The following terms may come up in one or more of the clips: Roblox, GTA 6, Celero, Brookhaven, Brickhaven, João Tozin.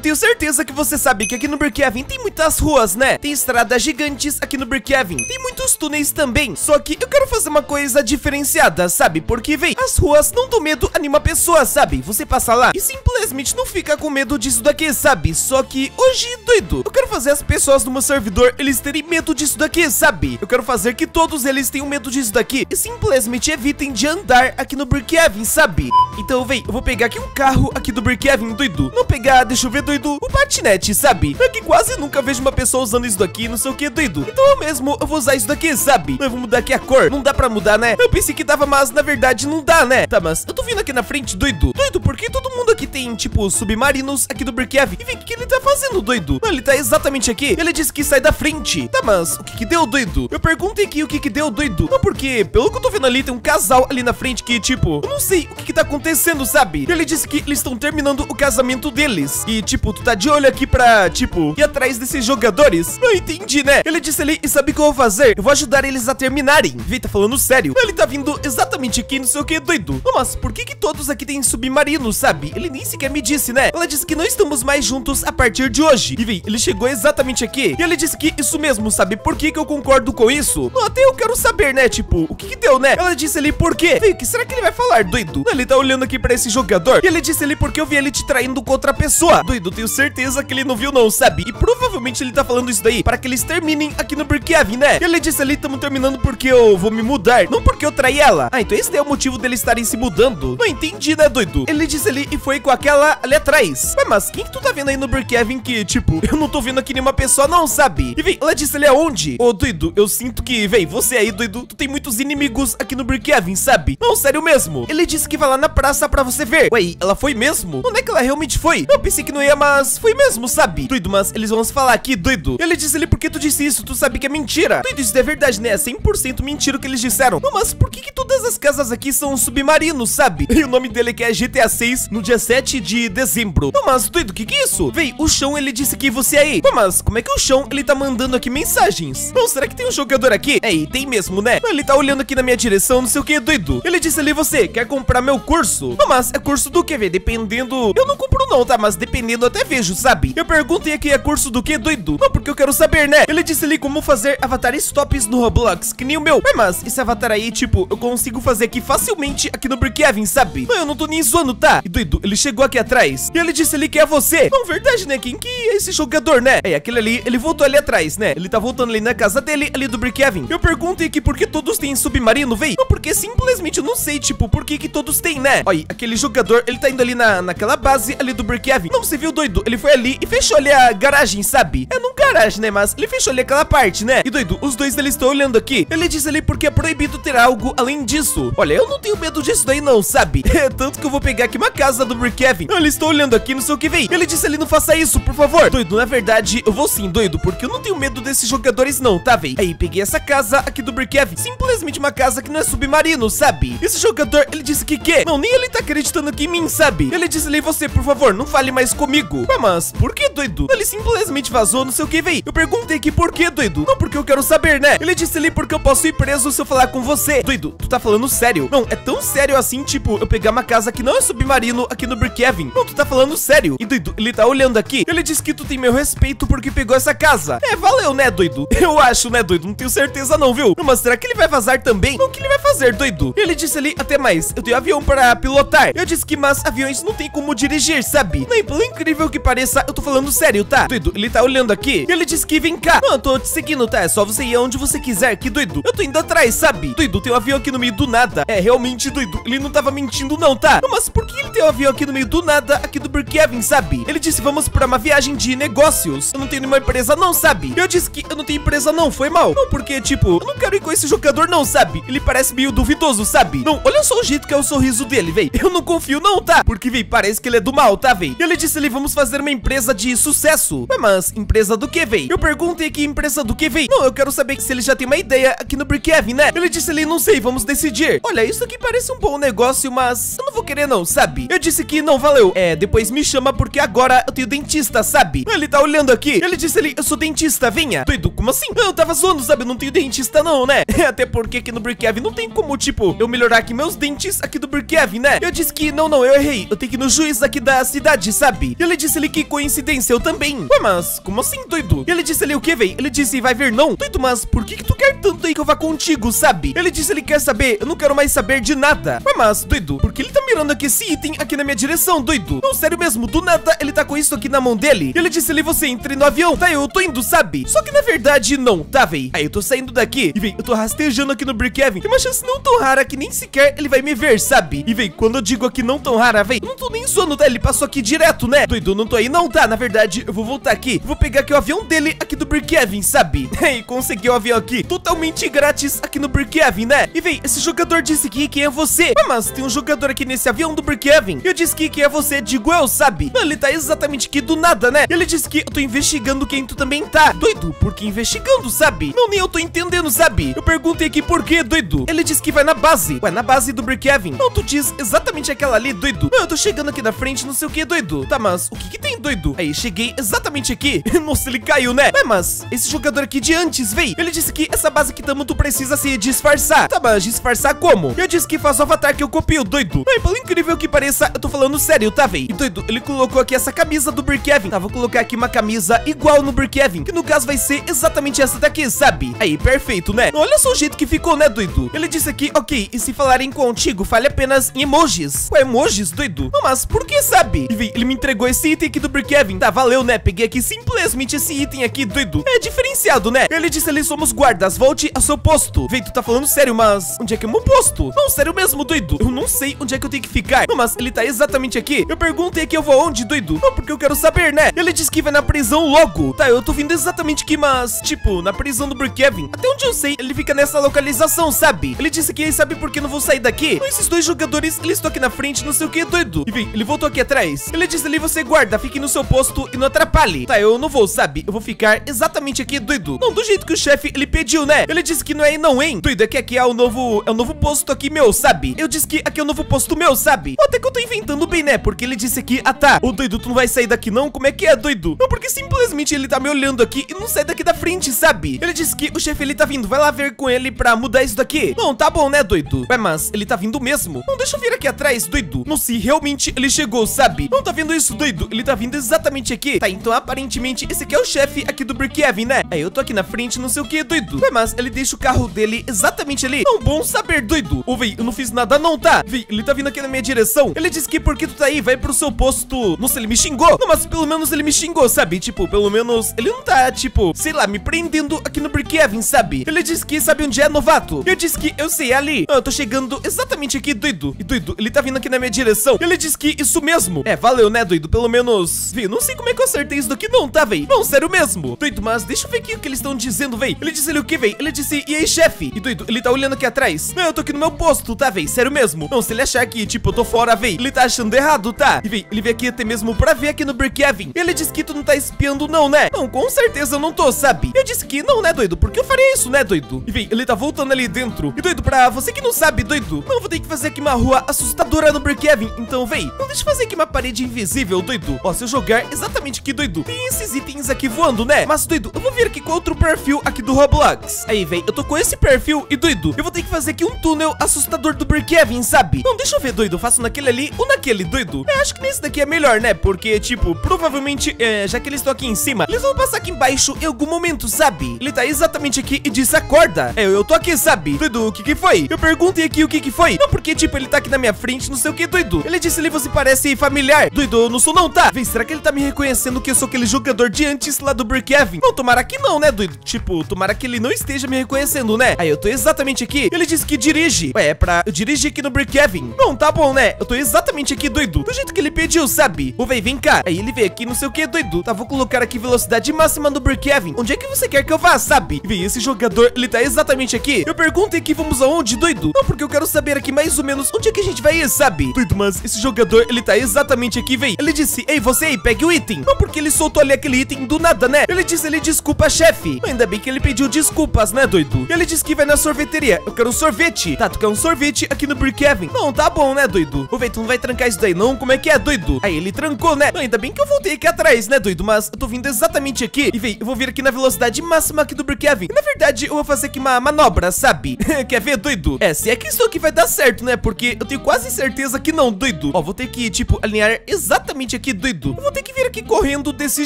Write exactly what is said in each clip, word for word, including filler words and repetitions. eu tenho certeza que você sabe que aqui no Brickhaven tem muitas ruas, né? Tem estradas gigantes aqui no Brickhaven, tem muitos túneis também. Só que eu quero fazer uma coisa diferenciada, sabe? Porque, véi, as ruas não do medo anima a pessoa, sabe? Você passa lá e simplesmente não fica com medo disso daqui, sabe? Só que hoje, doido, eu quero fazer as pessoas do meu servidor, eles terem medo disso daqui, sabe? Eu quero fazer que todos eles tenham medo disso daqui e simplesmente evitem de andar aqui no Brickhaven, sabe? Então, véi, eu vou pegar aqui um carro aqui do Brickhaven, doido. Não pegar, deixa eu ver, doido, o patinete, sabe? Eu que quase nunca vejo uma pessoa usando isso daqui, não sei o que, doido. Então eu mesmo, eu vou usar isso daqui, sabe? Eu vou mudar aqui a cor, não dá pra mudar, né? Eu pensei que dava, mas na verdade não dá, né? Tá, mas eu tô vindo aqui na frente, doido. Doido, por que todo mundo aqui tem, tipo, submarinos aqui do Brickhaven? E vem, o que, que ele tá fazendo, doido? Não, ele tá exatamente aqui. Ele disse que sai da frente. Tá, mas o que que deu, doido? Eu perguntei aqui o que que deu, doido. Não, porque pelo que eu tô vendo ali, tem um casal ali na frente que, tipo, eu não sei o que que tá acontecendo, sabe? Ele disse que eles estão terminando o casamento deles. E, tipo, tu tá de olho aqui pra, tipo, ir atrás desses jogadores? Não entendi, né? Ele disse ali, e sabe o que eu vou fazer? Eu vou ajudar eles a terminarem. Vê, tá falando sério. Ele tá vindo exatamente aqui, não sei o que, doido. Não, mas por que que todos aqui tem submarino, sabe? Ele nem sequer me disse, né? Ela disse que não estamos mais juntos a partir de hoje. E, vê, ele chegou exatamente aqui. E ele disse que isso mesmo, sabe? Por que que eu concordo com isso? Não, até eu quero saber, né? Tipo, o que que deu, né? Ela disse ali, por quê? Vê, que será que ele vai falar, doido? Não, ele tá olhando aqui pra esse jogador. E ele disse ali, porque eu vi ele te traindo com outra pessoa. Doido, tenho certeza que ele não viu, não, sabe? E provavelmente ele tá falando isso daí para que eles terminem aqui no Brickhaven, né? E ele disse ali, tamo terminando porque eu vou me mudar, não porque eu traí ela. Ah, então esse é o motivo deles estarem se mudando. Não entendi, né, doido? Ele disse ali e foi com aquela ali atrás. Ué, mas quem que tu tá vendo aí no Brickhaven que, tipo, eu não tô vendo aqui nenhuma pessoa, não, sabe? E, véi, ela disse ali aonde? Ô, doido, eu sinto que, véi, você aí, doido, tu tem muitos inimigos aqui no Brickhaven, sabe? Não, sério mesmo. Ele disse que vai lá na praça pra você ver. Ué, ela foi mesmo? Onde é que ela realmente foi? Eu pensei que não ia, mas foi mesmo, sabe? Doido, mas eles vão se falar aqui, doido. Ele disse ali, por que tu disse isso? Tu sabe que é mentira. Doido, isso é verdade, né? É cem por cento mentira o que eles disseram. Não, mas por que que todas as casas aqui são submarinos, sabe? E o nome dele que é G T A seis no dia sete de dezembro. Não, mas, doido, o que que é isso? Véi, o chão, ele disse que você aí. Não, mas como é que o chão, ele tá mandando aqui mensagens? Não, será que tem um jogador aqui? É, e tem mesmo, né? Não, ele tá olhando aqui na minha direção, não sei o que, doido. Ele disse ali, você quer comprar meu curso? Não, mas é curso do que, véi? Dependendo... Eu não compro não, tá? Mas dependendo até vejo, sabe? Eu perguntei aqui, é curso do que, doido? Não, porque eu quero saber, né? Ele disse ali como fazer avatares tops no Roblox, que nem o meu. Ué, mas esse avatar aí, tipo, eu consigo fazer aqui facilmente aqui no Brickhaven, sabe? Não, eu não tô nem zoando, tá? E, doido, ele chegou aqui atrás. E ele disse ali que é você. Não, verdade, né? Quem que é esse jogador, né? É, aquele ali, ele voltou ali atrás, né? Ele tá voltando ali na casa dele, ali do Brickhaven. Eu perguntei aqui por que todos têm submarino, véi? Não, porque simplesmente eu não sei, tipo, por que que todos têm, né? Olha, aquele jogador, ele tá indo ali na, naquela base ali do Brickhaven. Não, você viu, doido? Ele foi ali e fechou ali a garagem, sabe? É, não garagem, né? Mas ele fechou ali aquela parte, né? E, doido, os dois eles estão olhando aqui. Ele disse ali porque é proibido ter algo além disso. Olha, eu não tenho medo disso daí não, sabe? É, tanto que eu vou pegar aqui uma casa do Brickhaven. Ele está olhando aqui, não sei o que, vem. Ele disse ali, não faça isso, por favor. Doido, na verdade, eu vou sim, doido, porque eu não tenho medo desses jogadores não, tá, véi? Aí, peguei essa casa aqui do Brickhaven. Simplesmente uma casa que não é submarino, sabe? Esse jogador, ele disse que quê? Não, nem ele tá acreditando aqui em mim, sabe? Ele disse ali, você, por favor, não fale mais comigo. Ah, mas por que, doido? Ele simplesmente vazou, não sei o que, véi. Eu perguntei aqui por que, doido? Não, porque eu quero saber, né? Ele disse ali porque eu posso ir preso se eu falar com você. Doido, tu tá falando sério? Não, é tão sério assim, tipo, eu pegar uma casa que não é submarino aqui no Brickhaven. Não, tu tá falando sério. E, doido, ele tá olhando aqui. Ele disse que tu tem meu respeito porque pegou essa casa. É, valeu, né, doido? Eu acho, né, doido? Não tenho certeza não, viu? Não, mas será que ele vai vazar também? Não, o que ele vai fazer, doido? Ele disse ali, até mais, eu tenho avião para pilotar. Eu disse que, mas aviões não tem como dirigir, sabe? Nem pelo incrível que pareça, eu tô falando sério, tá? Doido, ele tá olhando aqui. Ele disse que vem cá. Não, eu tô te seguindo, tá? É só você ir aonde você quiser, que doido. Eu tô indo atrás, sabe? Doido, tem um avião aqui no meio do nada. É, realmente, doido, ele não tava mentindo não, tá? Não, mas por que ele tem um avião aqui no meio do nada, aqui do Brickhaven, sabe? Ele disse, vamos pra uma viagem de negócios. Eu não tenho nenhuma empresa não, sabe? Eu disse que eu não tenho empresa não, foi mal. Não, porque, tipo, eu não quero ir com esse jogador não, sabe? Ele parece meio duvidoso, sabe? Não, olha só o jeito que é o sorriso dele, véi. Eu não confio não, tá? Porque, véi, parece que ele é do mal, tá, véi? Ele disse, ele, vamos fazer uma empresa de sucesso. Ué, mas empresa do que, véi? Eu perguntei que empresa do que, véi? Não, eu quero saber se ele já tem uma ideia aqui no Brickhaven, né? Ele disse ali, não sei, vamos decidir. Olha, isso aqui parece um bom negócio, mas eu não vou querer não, sabe? Eu disse que não, valeu. É, depois me chama porque agora eu tenho dentista, sabe? Ele tá olhando aqui. Ele disse ali, eu sou dentista, venha. Doido, como assim? Eu tava zoando, sabe? Eu não tenho dentista não, né? Até porque aqui no Brickhaven não tem como, tipo, eu melhorar aqui meus dentes aqui do Brickhaven, né? Eu disse que, não, não, eu errei. Eu tenho que ir no juiz aqui da cidade, sabe? Ele Ele disse ali que coincidência, eu também. Ué, mas como assim, doido? Ele disse ali o que, véi? Ele disse, vai ver não? Doido, mas por que que tu quer tanto aí que eu vá contigo, sabe? Ele disse, ele quer saber, eu não quero mais saber de nada. Ué, mas, doido, por que ele tá mirando aqui esse item aqui na minha direção, doido? Não, sério mesmo, do nada ele tá com isso aqui na mão dele. Ele disse ali, você entre no avião, tá, eu tô indo, sabe? Só que na verdade não, tá, véi? Aí eu tô saindo daqui e, véi, eu tô rastejando aqui no Brickhaven. Tem uma chance não tão rara que nem sequer ele vai me ver, sabe? E, véi, quando eu digo aqui não tão rara, véi, eu não tô nem zoando, tá? Ele passou aqui direto, né? Doido, não tô aí não, tá? Na verdade, eu vou voltar aqui, eu vou pegar aqui o avião dele aqui do Brickhaven, sabe? E consegui o avião aqui totalmente grátis aqui no Brickhaven, né? E, véi, esse jogador disse que quem é você? Ah, mas tem um jogador aqui nesse avião do Brickhaven. Eu disse que quem é você, digo eu, sabe? Não, ele tá exatamente aqui do nada, né? Ele disse que eu tô investigando quem tu também tá. Doido, por que investigando, sabe? Não, nem eu tô entendendo, sabe? Eu perguntei aqui por quê, doido? Ele disse que vai na base. Ué, na base do Brickhaven. Não, tu diz exatamente aquela ali, doido. Não, eu tô chegando aqui na frente, não sei o que, doido. Tá, mas o que que tem, doido? Aí, cheguei exatamente aqui. Nossa, ele caiu, né? Ué, mas esse jogador aqui de antes, véi, ele disse que essa base aqui também tu precisa se disfarçar. Tá, mas disfarçar como? Eu disse que faz o avatar que eu copio, doido. Ué, pelo incrível que pareça, eu tô falando sério, tá, véi? E, doido, ele colocou aqui essa camisa do Brickhaven. Tá, vou colocar aqui uma camisa igual no Brickhaven, que no caso vai ser exatamente essa daqui, sabe? Aí, perfeito, né? Olha só o jeito que ficou, né, doido? Ele disse aqui, ok, e se falarem contigo, fale apenas em emojis. Ué, emojis, doido? Não, mas por que, sabe? E, véi, ele me entregou esse item aqui do Brickhaven. Tá, valeu, né? Peguei aqui simplesmente esse item aqui, doido. É diferenciado, né? Ele disse ali, somos guardas, volte ao seu posto. Véi, tu tá falando sério, mas onde é que é o meu posto? Não, sério mesmo, doido. Eu não sei onde é que eu tenho que ficar. Não, mas ele tá exatamente aqui. Eu perguntei que eu vou aonde, doido? Não, porque eu quero saber, né? Ele disse que vai na prisão logo. Tá, eu tô vindo exatamente aqui, mas, tipo, na prisão do Brickhaven. Até onde eu sei, ele fica nessa localização, sabe? Ele disse que, sabe por que não vou sair daqui? Não, esses dois jogadores, eles estão aqui na frente, não sei o que, doido. E, véi, ele voltou aqui atrás. Ele disse ali, você guarda, fique no seu posto e não atrapalhe. Tá, eu não vou, sabe? Eu vou ficar exatamente aqui, doido. Não, do jeito que o chefe, ele pediu, né? Ele disse que não é e não, hein? Doido, é que aqui é o novo, é o novo posto aqui meu, sabe? Eu disse que aqui é o novo posto meu, sabe? Até que eu tô inventando bem, né? Porque ele disse aqui, ah tá, ô doido, tu não vai sair daqui não? Como é que é, doido? Não, porque simplesmente ele tá me olhando aqui e não sai daqui da frente, sabe? Ele disse que o chefe, ele tá vindo, vai lá ver com ele pra mudar isso daqui. Não, tá bom, né, doido? Ué, mas ele tá vindo mesmo? Não, deixa eu vir aqui atrás, doido. Não, se realmente ele chegou, sabe? Não, tá vendo isso, doido? Ele tá vindo exatamente aqui. Tá, então aparentemente esse aqui é o chefe aqui do Brickhaven, né? Aí eu tô aqui na frente, não sei o que, doido. Ué, mas ele deixa o carro dele exatamente ali. Não, bom saber, doido. Ô, véi, eu não fiz nada não, tá? Véi, ele tá vindo aqui na minha direção. Ele disse que porque tu tá aí, vai pro seu posto. Nossa, ele me xingou. Não, mas pelo menos ele me xingou, sabe? Tipo, pelo menos ele não tá, tipo, sei lá, me prendendo aqui no Brickhaven, sabe? Ele disse que sabe onde é, novato. Eu disse que eu sei, é ali. Ah, eu tô chegando exatamente aqui, doido. E, doido, ele tá vindo aqui na minha direção. Ele disse que isso mesmo. É, valeu, né, doido? Pelo menos, vi, não sei como é que eu acertei isso daqui não, tá, véi? Não, sério mesmo. Doido, mas deixa eu ver aqui o que eles estão dizendo, véi. Ele disse ali o que, véi? Ele disse, e aí, chefe? E, doido, ele tá olhando aqui atrás. Não, eu tô aqui no meu posto, tá, véi? Sério mesmo. Não, se ele achar que, tipo, eu tô fora, véi, ele tá achando errado, tá? E, véi, ele veio aqui até mesmo pra ver aqui no Brickhaven. Ele disse que tu não tá espiando não, né? Não, com certeza eu não tô, sabe? Eu disse que não, né, doido? Porque eu faria isso, né, doido? E, véi, ele tá voltando ali dentro. E, doido, pra você que não sabe, doido, não, vou ter que fazer aqui uma rua assustadora no Brickhaven. Então, véi, não deixa eu fazer aqui uma parede invisível, doido. Ó, se eu jogar exatamente aqui, doido, tem esses itens aqui voando, né? Mas, doido, eu vou vir aqui com outro perfil aqui do Roblox. Aí, véi, eu tô com esse perfil e, doido, eu vou ter que fazer aqui um túnel assustador do Brickhaven, sabe? Não, deixa eu ver, doido, eu faço naquele ali ou naquele, doido. É, acho que nesse daqui é melhor, né? Porque, tipo, provavelmente, é, já que eles estão aqui em cima, eles vão passar aqui embaixo em algum momento, sabe? Ele tá exatamente aqui e disse, acorda. É, eu tô aqui, sabe? Doido, o que que foi? Eu perguntei aqui o que que foi. Não, porque, tipo, ele tá aqui na minha frente, não sei o que, doido. Ele disse ali, você parece familiar. Doido, eu não sou não, tá? Vê, será que ele tá me reconhecendo que eu sou aquele jogador de antes lá do Brickhaven? Não, tomara que não, né, doido? Tipo, tomara que ele não esteja me reconhecendo, né? Aí, eu tô exatamente aqui. Ele disse que dirige. Ué, é pra eu dirigir aqui no Brickhaven. Não, tá bom, né? Eu tô exatamente aqui, doido. Do jeito que ele pediu, sabe? Ô, véi, vem cá. Aí, ele veio aqui, não sei o que, doido. Tá, vou colocar aqui velocidade máxima no Brickhaven. Onde é que você quer que eu vá, sabe? Vê, esse jogador, ele tá exatamente aqui. Eu perguntei que vamos aonde, doido? Não, porque eu quero saber aqui mais ou menos onde é que a gente vai ir, sabe? Doido, mas esse jogador, ele tá exatamente aqui, véi. Ele disse, ei, você aí, pegue o item. Não, porque ele soltou ali aquele item do nada, né? Ele disse, ele desculpa, chefe. Ainda bem que ele pediu desculpas, né, doido? Ele disse que vai na sorveteria. Eu quero um sorvete. Tá, tu quer um sorvete aqui no Brickhaven? Não, tá bom, né, doido? Ô, véi, tu não vai trancar isso daí, não? Como é que é, doido? Aí, ele trancou, né? Não, ainda bem que eu voltei aqui atrás, né, doido? Mas eu tô vindo exatamente aqui. E, véi, eu vou vir aqui na velocidade máxima aqui do Brickhaven. E, na verdade, eu vou fazer aqui uma manobra, sabe? Quer ver, doido? É, se é que isso aqui vai dar certo, né? Porque eu tenho quase certeza que não, doido. Ó, vou ter que, tipo, alinhar exatamente aqui aqui, doido. Eu vou ter que vir aqui correndo desse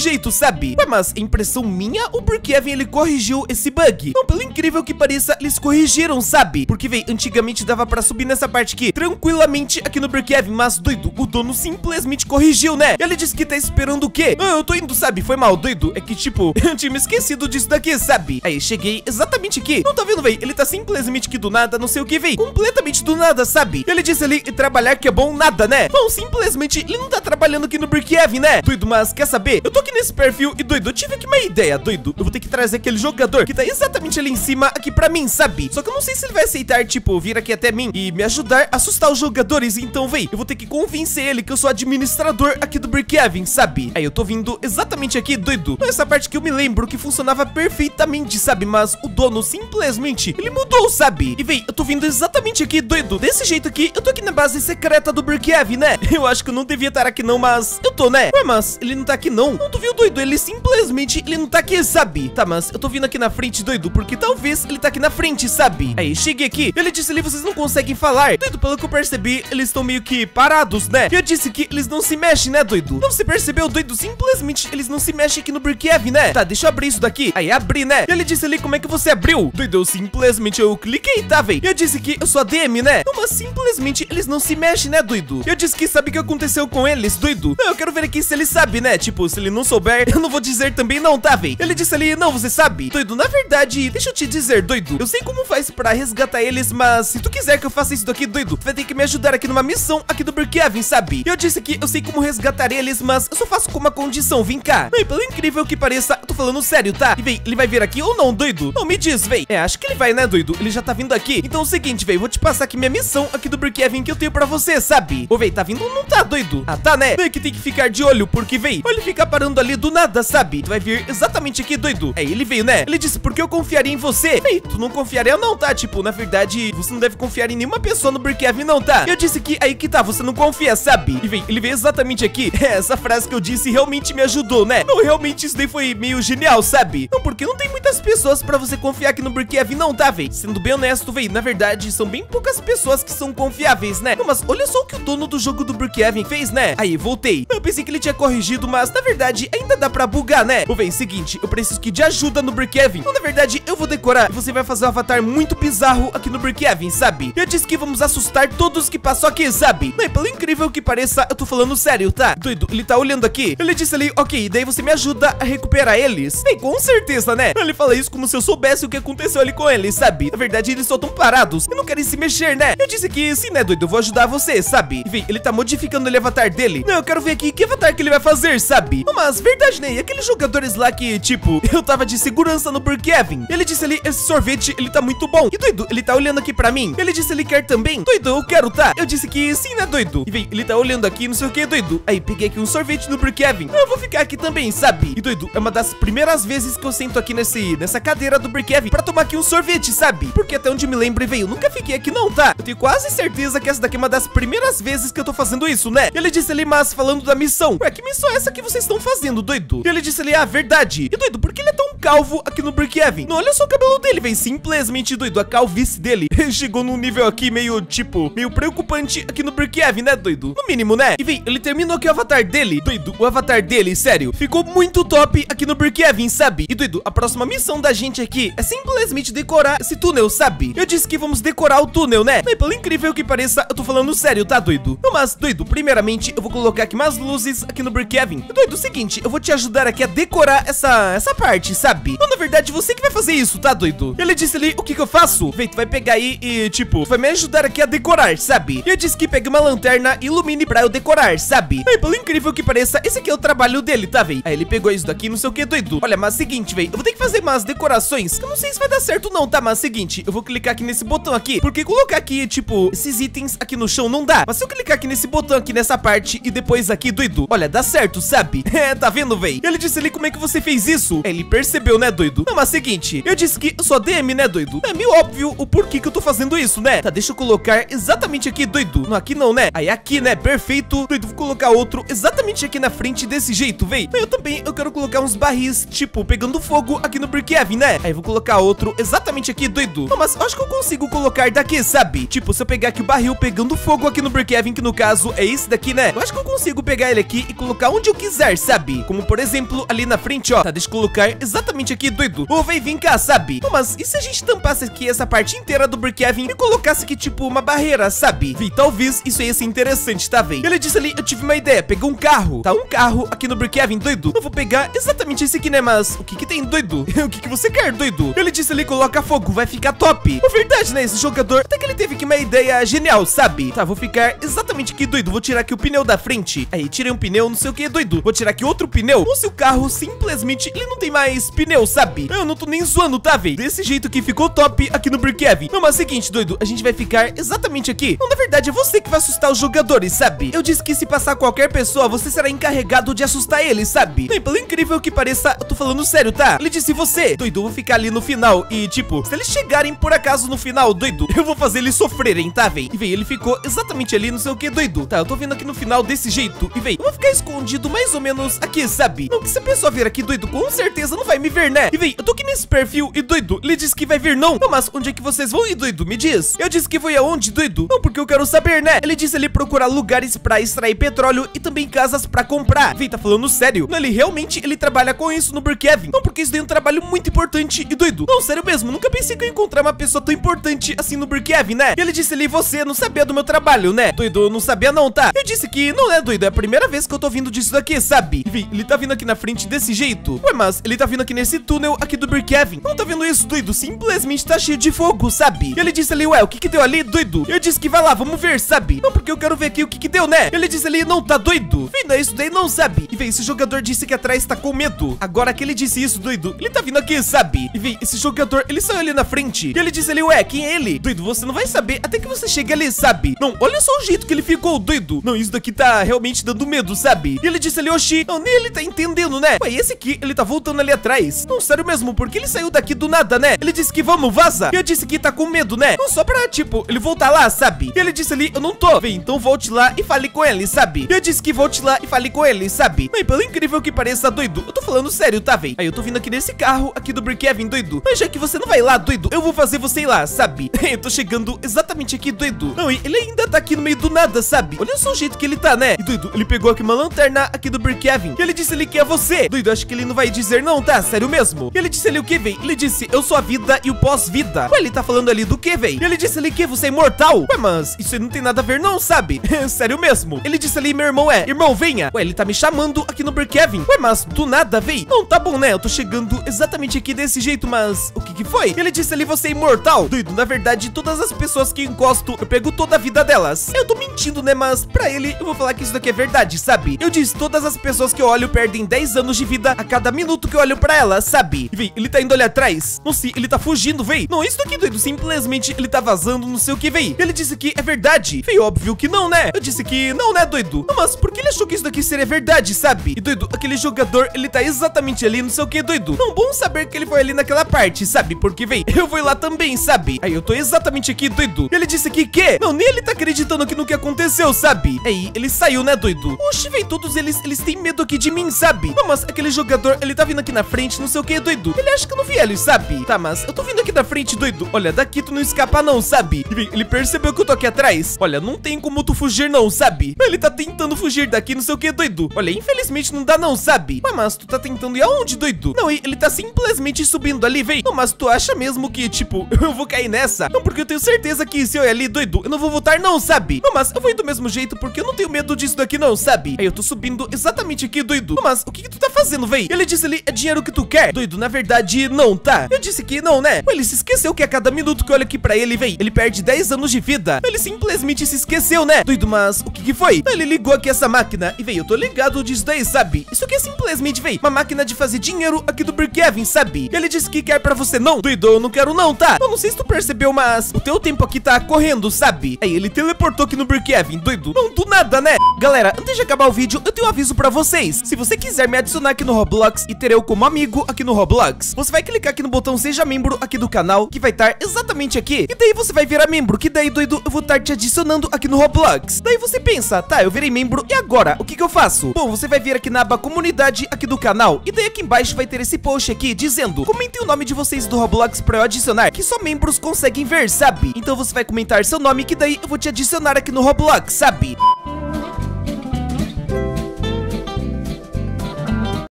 jeito, sabe? Ué, mas é impressão minha, o Brookhaven, ele corrigiu esse bug. Não, pelo incrível que pareça, eles corrigiram, sabe? Porque, véi, antigamente dava pra subir nessa parte aqui tranquilamente aqui no Brookhaven, mas, doido, o dono simplesmente corrigiu, né? Ele disse que tá esperando o quê? Ah, eu tô indo, sabe? Foi mal, doido. É que, tipo, eu tinha me esquecido disso daqui, sabe? Aí, cheguei exatamente aqui. Não tá vendo, véi? Ele tá simplesmente aqui do nada, não sei o que, véi. Completamente do nada, sabe? Ele disse ali, trabalhar que é bom nada, né? Bom, simplesmente, ele não tá trabalhando aqui no Brickhaven, né? Doido, mas quer saber? Eu tô aqui nesse perfil e, doido, eu tive aqui uma ideia, doido. Eu vou ter que trazer aquele jogador que tá exatamente ali em cima aqui pra mim, sabe? Só que eu não sei se ele vai aceitar, tipo, vir aqui até mim e me ajudar a assustar os jogadores. Então, véi, eu vou ter que convencer ele que eu sou administrador aqui do Brickhaven, sabe? Aí eu tô vindo exatamente aqui, doido. Essa parte que eu me lembro que funcionava perfeitamente, sabe? Mas o dono simplesmente, ele mudou, sabe? E, véi, eu tô vindo exatamente aqui, doido. Desse jeito aqui, eu tô aqui na base secreta do Brickhaven, né? Eu acho que eu não devia estar aqui não, mas eu tô, né? Ué, mas ele não tá aqui não. Não, tu viu, doido? Ele simplesmente, ele não tá aqui, sabe? Tá, mas eu tô vindo aqui na frente, doido, porque talvez ele tá aqui na frente, sabe? Aí, cheguei aqui. Ele disse ali, vocês não conseguem falar. Doido, pelo que eu percebi, eles estão meio que parados, né? E eu disse que eles não se mexem, né, doido? Não, você percebeu, doido? Simplesmente eles não se mexem aqui no Brickhaven, né? Tá, deixa eu abrir isso daqui. Aí, abri, né? E ele disse ali, como é que você abriu? Doido, eu simplesmente, eu cliquei, tá, véi? Eu disse que eu sou A D M, né? Não, mas simplesmente eles não se mexem, né, doido? Eu disse que sabe o que aconteceu com eles, doido? Não, eu quero ver aqui se ele sabe, né? Tipo, se ele não souber, eu não vou dizer também não, tá, véi? Ele disse ali, não, você sabe? Doido, na verdade, deixa eu te dizer, doido, eu sei como faz pra resgatar eles, mas se tu quiser que eu faça isso daqui, doido, tu vai ter que me ajudar aqui numa missão aqui do Brickhaven, sabe? Eu disse que eu sei como resgatar eles, mas eu só faço com uma condição, vem cá. Véi, pelo incrível que pareça, eu tô falando sério, tá? E, véi, ele vai vir aqui ou não, doido? Não, me diz, véi. É, acho que ele vai, né, doido? Ele já tá vindo aqui. Então é o seguinte, véi, vou te passar aqui minha missão aqui do Brickhaven que eu tenho pra você, sabe? Ô, véi, tá vindo ou não tá, doido? Ah, tá, né? Véi, que tem que ficar de olho, porque, véi, ele fica parando ali do nada, sabe? Tu vai vir exatamente aqui, doido. É, ele veio, né? Ele disse, porque eu confiaria em você. Véi, tu não confiaria não, tá? Tipo, na verdade, você não deve confiar em nenhuma pessoa no Brickhaven, não, tá? Eu disse que aí que tá, você não confia, sabe? E, véi, ele veio exatamente aqui. É, essa frase que eu disse realmente me ajudou, né? Não, realmente isso daí foi meio genial, sabe? Não, porque não tem muitas pessoas pra você confiar aqui no Brickhaven, não, tá, véi? Sendo bem honesto, véi, na verdade, são bem poucas pessoas que são confiáveis, né? Não, mas olha só o que o dono do jogo do Brickhaven fez, né? Aí, voltei. Eu pensei que ele tinha corrigido, mas na verdade, ainda dá pra bugar, né? Ô, véi, seguinte, eu preciso que de ajuda no Brickhaven. Então, na verdade, eu vou decorar e você vai fazer um avatar muito bizarro aqui no Brickhaven, sabe? Eu disse que vamos assustar todos que passam aqui, sabe? Não, pelo incrível que pareça, eu tô falando sério, tá? Doido, ele tá olhando aqui. Ele disse ali, ok, daí você me ajuda a recuperar eles. Bem, com certeza, né? Ele fala isso como se eu soubesse o que aconteceu ali com eles, sabe? Na verdade, eles só tão parados e não querem se mexer, né? Eu disse que sim, né, doido? Eu vou ajudar você, sabe? E, véi, ele tá modificando o avatar dele. Não, eu quero ver aqui que avatar que ele vai fazer, sabe? Não, mas, verdade, né? E aqueles jogadores lá que, tipo, eu tava de segurança no Brickhaven. Ele disse ali, esse sorvete, ele tá muito bom. E, doido, ele tá olhando aqui pra mim. Ele disse, ele quer também. Doido, eu quero, tá? Eu disse que sim, né, doido? E, véi, ele tá olhando aqui, não sei o que, doido. Aí, peguei aqui um sorvete no Brickhaven. Eu vou ficar aqui também, sabe? E, doido, é uma das primeiras vezes que eu sento aqui nesse, nessa cadeira do Brickhaven pra tomar aqui um sorvete, sabe? Porque até onde me lembro, véi, eu nunca fiquei aqui não, tá? Eu tenho quase certeza que essa daqui é uma das primeiras vezes que eu tô fazendo isso, né? Ele disse ali, mas falando da missão. Ué, que missão é essa que vocês estão fazendo, doido? Ele disse ali, ah, verdade. E, doido, por que ele é tão calvo aqui no Brickhaven? Não, olha só o cabelo dele, véi. Simplesmente, doido, a calvície dele chegou num nível aqui meio, tipo, meio preocupante aqui no Brickhaven, né, doido? No mínimo, né? E, véi, ele terminou aqui o avatar dele. Doido, o avatar dele, sério, ficou muito top aqui no Brickhaven, sabe? E, doido, a próxima missão da gente aqui é simplesmente decorar esse túnel, sabe? Eu disse que vamos decorar o túnel, né? Mas, pelo incrível que pareça, eu tô falando sério, tá, doido? Não, mas, doido, primeiramente, eu vou colocar aqui mais luzes aqui no Brickhaven. Doido, seguinte, eu vou te ajudar aqui a decorar essa, essa parte, sabe? Não, na verdade, você que vai fazer isso, tá, doido? Ele disse ali, o que que eu faço? Vem, tu vai pegar aí e, tipo, tu vai me ajudar aqui a decorar, sabe? E eu disse que pegue uma lanterna e ilumine pra eu decorar, sabe? Mas, pelo incrível que pareça, esse aqui é o trabalho dele, tá, véi? Aí ele pegou isso daqui, não sei o que, doido. Olha, mas seguinte, véi, eu vou ter que fazer umas decorações que eu não sei se vai dar certo não, tá? Mas seguinte, eu vou clicar aqui nesse botão aqui, porque colocar aqui, tipo, esses itens aqui no chão não dá. Mas se eu clicar aqui nesse botão aqui, nessa parte, e depois aqui, doido, olha, dá certo, sabe? É, tá vendo, véi? Ele disse ali, como é que você fez isso? Aí ele percebeu percebeu, né, doido? Não, mas seguinte, eu disse que eu sou A D M, né, doido? É meio óbvio o porquê que eu tô fazendo isso, né? Tá, deixa eu colocar exatamente aqui, doido. Não, aqui não, né? Aí aqui, né? Perfeito. Doido, vou colocar outro exatamente aqui na frente desse jeito, véi. Eu também, eu quero colocar uns barris, tipo, pegando fogo aqui no Brickhaven, né? Aí vou colocar outro exatamente aqui, doido. Não, mas eu acho que eu consigo colocar daqui, sabe? Tipo, se eu pegar aqui o barril pegando fogo aqui no Brickhaven, que no caso é esse daqui, né? Eu acho que eu consigo pegar ele aqui e colocar onde eu quiser, sabe? Como, por exemplo, ali na frente, ó. Tá, deixa eu colocar exatamente aqui, doido. Ô, véi, vem cá, sabe? Não, mas e se a gente tampasse aqui essa parte inteira do Brickhaven e colocasse aqui, tipo, uma barreira, sabe? Véi, talvez isso ia ser interessante, tá, véi? Ele disse ali, eu tive uma ideia. Peguei um carro. Tá, um carro aqui no Brickhaven, doido. Eu vou pegar exatamente esse aqui, né? Mas o que que tem, doido? O que que você quer, doido? Ele disse ali, coloca fogo, vai ficar top. É verdade, né? Esse jogador, até que ele teve aqui uma ideia genial, sabe? Tá, vou ficar exatamente aqui, doido. Vou tirar aqui o pneu da frente. Aí, tirei um pneu, não sei o que, doido. Vou tirar aqui outro pneu. Ou se o carro simplesmente, ele não tem mais pneu, sabe? Eu não tô nem zoando, tá, véi? Desse jeito que ficou top aqui no Brickhaven. Não, mas é o seguinte, doido, a gente vai ficar exatamente aqui. Não, na verdade, é você que vai assustar os jogadores, sabe? Eu disse que se passar qualquer pessoa, você será encarregado de assustar eles, sabe? Nem pelo incrível que pareça, eu tô falando sério, tá? Ele disse você. Doido, eu vou ficar ali no final e, tipo, se eles chegarem por acaso no final, doido, eu vou fazer eles sofrerem, tá, véi? E, véi, ele ficou exatamente ali, não sei o que, doido. Tá, eu tô vindo aqui no final desse jeito. E, véi, eu vou ficar escondido mais ou menos aqui, sabe? Não, que se a pessoa vir aqui, doido, com certeza não vai me ver, né? E, véi, eu tô aqui nesse perfil e, doido, ele disse que vai vir, não. Não, mas onde é que vocês vão ir, doido? Me diz. Eu disse que vou ir aonde, doido? Não, porque eu quero saber, né? Ele disse ali procurar lugares pra extrair petróleo e também casas pra comprar. Véi, tá falando sério? Não, ele realmente, ele trabalha com isso no Brickhaven. Não, porque isso daí é um trabalho muito importante e, doido, não, sério mesmo, nunca pensei que eu ia encontrar uma pessoa tão importante assim no Brickhaven, né? E ele disse ali, você não sabia do meu trabalho, né? Doido, eu não sabia não, tá? Eu disse que não é, doido, é a primeira vez que eu tô vindo disso daqui, sabe? Véi, ele tá vindo aqui na frente desse jeito. Ué, mas ele tá vindo aqui nesse túnel aqui do Brickhaven. Não tá vendo isso, doido? Simplesmente tá cheio de fogo, sabe? E ele disse ali, ué, o que que deu ali, doido? Eu disse que vai lá, vamos ver, sabe? Não, porque eu quero ver aqui o que que deu, né? Ele disse ali, não, tá doido? Véi, não é isso daí não, sabe? E, véi, esse jogador disse que atrás tá com medo. Agora que ele disse isso, doido, ele tá vindo aqui, sabe? E, véi, esse jogador, ele saiu ali na frente. E ele disse ali, ué, quem é ele? Doido, você não vai saber até que você chega ali, sabe? Não, olha só o jeito que ele ficou, doido. Não, isso daqui tá realmente dando medo, sabe? E ele disse ali, oxi, não, nem ele tá entendendo, né? Ué, esse aqui, ele tá voltando ali atrás. Não, sério mesmo, porque ele saiu daqui do nada, né? Ele disse que vamos, vaza. E eu disse que tá com medo, né? Não, só pra, tipo, ele voltar lá, sabe? E ele disse ali, eu não tô. Véi, então volte lá e fale com ele, sabe? E eu disse que volte lá e fale com ele, sabe? Véi, pelo incrível que pareça, doido, eu tô falando sério, tá, véi? Aí eu tô vindo aqui nesse carro aqui do Brickhaven, doido. Mas já que você não vai lá, doido, eu vou fazer você ir lá, sabe? Eu tô chegando exatamente aqui, doido. Não, e ele ainda tá aqui no meio do nada, sabe? Olha só o jeito que ele tá, né? E, doido, ele pegou aqui uma lanterna aqui do Brickhaven. E ele disse ali que é você. Doido, acho que ele não vai dizer não, tá? Sério mesmo. E ele disse ali o que, véi? Ele disse, eu sou a vida e o pós-vida. Ué, ele tá falando ali do que, véi? Ele disse ali que você é imortal. Ué, mas isso aí não tem nada a ver não, sabe? Sério mesmo. Ele disse ali, meu irmão é, irmão, venha. Ué, ele tá me chamando aqui no Brickhaven. Ué, mas do nada, véi? Não, tá bom, né? Eu tô chegando exatamente aqui desse jeito, mas o que que foi? Ele disse ali, você é imortal. Doido, na verdade, todas as pessoas que eu encosto, eu pego toda a vida delas. Eu tô mentindo, né? Mas pra ele, eu vou falar que isso daqui é verdade, sabe? Eu disse, todas as pessoas que eu olho perdem dez anos de vida a cada minuto que eu olho pra elas, sabe? Véi, ele tá indo ali atrás. Não sei, ele tá fugindo, véi. Não, isso daqui, doido, simplesmente ele tá vazando, não sei o que, véi. Ele disse que é verdade. Véi, óbvio que não, né? Eu disse que não, né, doido? Não, mas por que ele achou que isso daqui seria verdade, sabe? E, doido, aquele jogador, ele tá exatamente ali, não sei o que, doido. Não, bom saber que ele foi ali naquela parte, sabe? Porque, véi, eu fui lá também, sabe? Aí eu tô exatamente aqui, doido. Ele disse que quê? Não, nem ele tá acreditando aqui no que aconteceu, sabe? Aí, ele saiu, né, doido? Oxi, véi, todos eles, eles têm medo aqui de mim, sabe? Não, mas aquele jogador, ele tá vindo aqui na frente, não sei o que, doido. Ele acha que eu não vi ele, sabe? Tá, mas eu tô vindo aqui na frente, doido. Olha, daqui tu não escapa não, sabe? E, véi, ele percebeu que eu tô aqui atrás. Olha, não tem como tu fugir não, sabe? Ele tá tentando fugir daqui, não sei o que, doido. Olha, infelizmente não dá não, sabe? Ué, mas tu tá tentando ir aonde, doido? Não, e ele tá simplesmente subindo ali, véi. Não, mas tu acha mesmo que, tipo, eu vou cair nessa? Não, porque eu tenho certeza que se eu ir ali, doido, eu não vou voltar não, sabe? Não, mas eu vou ir do mesmo jeito porque eu não tenho medo disso daqui não, sabe? Aí eu tô subindo exatamente aqui, doido. Não, mas o que que tu tá fazendo, véi? Ele disse ali, é dinheiro que tu quer? Doido, na verdade, não, tá? Eu disse que não, né? Ué, ele se esqueceu que a cada minuto que eu olho aqui pra ele, véi, ele perde dez anos de vida. Ele simplesmente se esqueceu, né? Doido, mas o que que foi? Ele ligou aqui essa máquina e, véi, eu tô ligado disso daí, sabe? Isso aqui é simplesmente, véi, uma máquina de fazer dinheiro aqui do Brickhaven, sabe? Ele disse que quer pra você não. Doido, eu não quero não, tá? Eu não sei se tu percebeu, mas o teu tempo aqui tá correndo, sabe? Aí ele teleportou aqui no Brickhaven, doido. Não, do nada, né? Galera, antes de acabar o vídeo, eu tenho um aviso pra vocês. Se você quiser me adicionar aqui no Roblox e ter eu como amigo aqui no Roblox, você vai clicar aqui no botão Seja Membro aqui do canal, que vai estar exatamente aqui. E daí você vai virar membro, que daí, doido, eu vou estar te adicionando aqui no Roblox. Daí você pensa, tá, eu virei membro, e agora? O que que eu faço? Bom, você vai vir aqui na aba Comunidade aqui do canal, e daí aqui embaixo vai ter esse post aqui dizendo: comentem o nome de vocês do Roblox pra eu adicionar, que só membros conseguem ver, sabe? Então você vai comentar seu nome, que daí eu vou te adicionar aqui no Roblox, sabe?